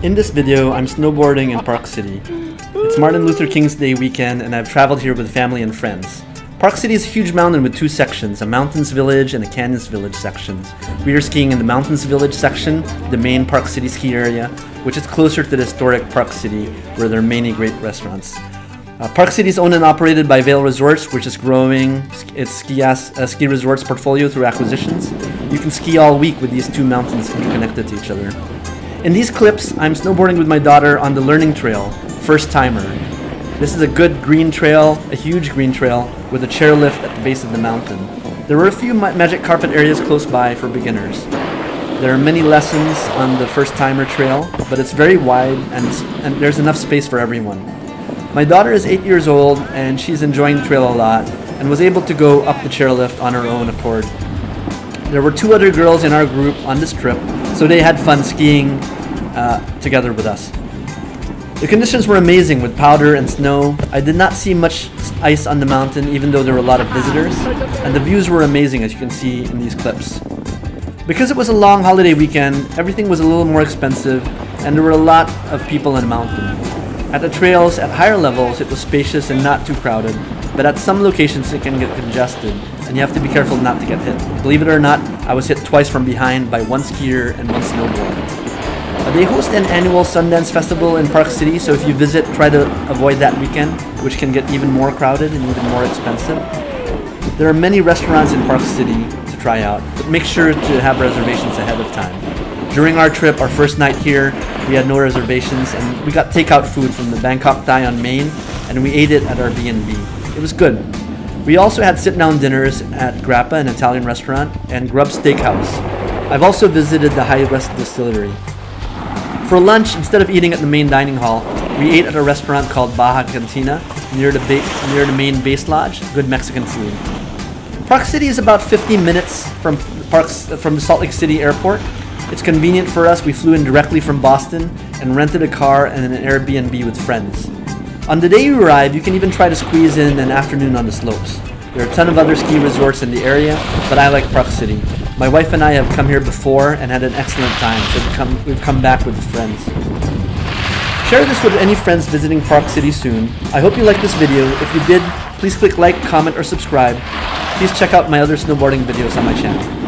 In this video, I'm snowboarding in Park City. It's Martin Luther King's Day weekend and I've traveled here with family and friends. Park City is a huge mountain with two sections, a Mountains Village and a Canyons Village sections. We are skiing in the Mountains Village section, the main Park City ski area, which is closer to the historic Park City where there are many great restaurants. Park City is owned and operated by Vail Resorts, which is growing its ski resorts portfolio through acquisitions. You can ski all week with these two mountains interconnected to each other. In these clips, I'm snowboarding with my daughter on the learning trail, First Timer. This is a good green trail, a huge green trail, with a chairlift at the base of the mountain. There were a few magic carpet areas close by for beginners. There are many lessons on the First Timer trail, but it's very wide and there's enough space for everyone. My daughter is 8 years old and she's enjoying the trail a lot and was able to go up the chairlift on her own accord. There were two other girls in our group on this trip, so they had fun skiing together with us. The conditions were amazing with powder and snow. I did not see much ice on the mountain even though there were a lot of visitors, and the views were amazing as you can see in these clips. Because it was a long holiday weekend, everything was a little more expensive and there were a lot of people on the mountain. At the trails at higher levels, it was spacious and not too crowded, but at some locations it can get congested, and you have to be careful not to get hit. Believe it or not, I was hit twice from behind by one skier and one snowboarder. They host an annual Sundance Festival in Park City, so if you visit, try to avoid that weekend, which can get even more crowded and even more expensive. There are many restaurants in Park City to try out, but make sure to have reservations ahead of time. During our trip, our first night here, we had no reservations and we got takeout food from the Bangkok Thai on Main and we ate it at our B&B. It was good. We also had sit-down dinners at Grappa, an Italian restaurant, and Grub Steakhouse. I've also visited the High West Distillery. For lunch, instead of eating at the main dining hall, we ate at a restaurant called Baja Cantina near the main base lodge. Good Mexican food. Park City is about 15 minutes from the Salt Lake City airport. It's convenient for us. We flew in directly from Boston and rented a car and an Airbnb with friends. On the day you arrive, you can even try to squeeze in an afternoon on the slopes. There are a ton of other ski resorts in the area, but I like Park City. My wife and I have come here before and had an excellent time, so we've come back with friends. Share this with any friends visiting Park City soon. I hope you liked this video. If you did, please click like, comment, or subscribe. Please check out my other snowboarding videos on my channel.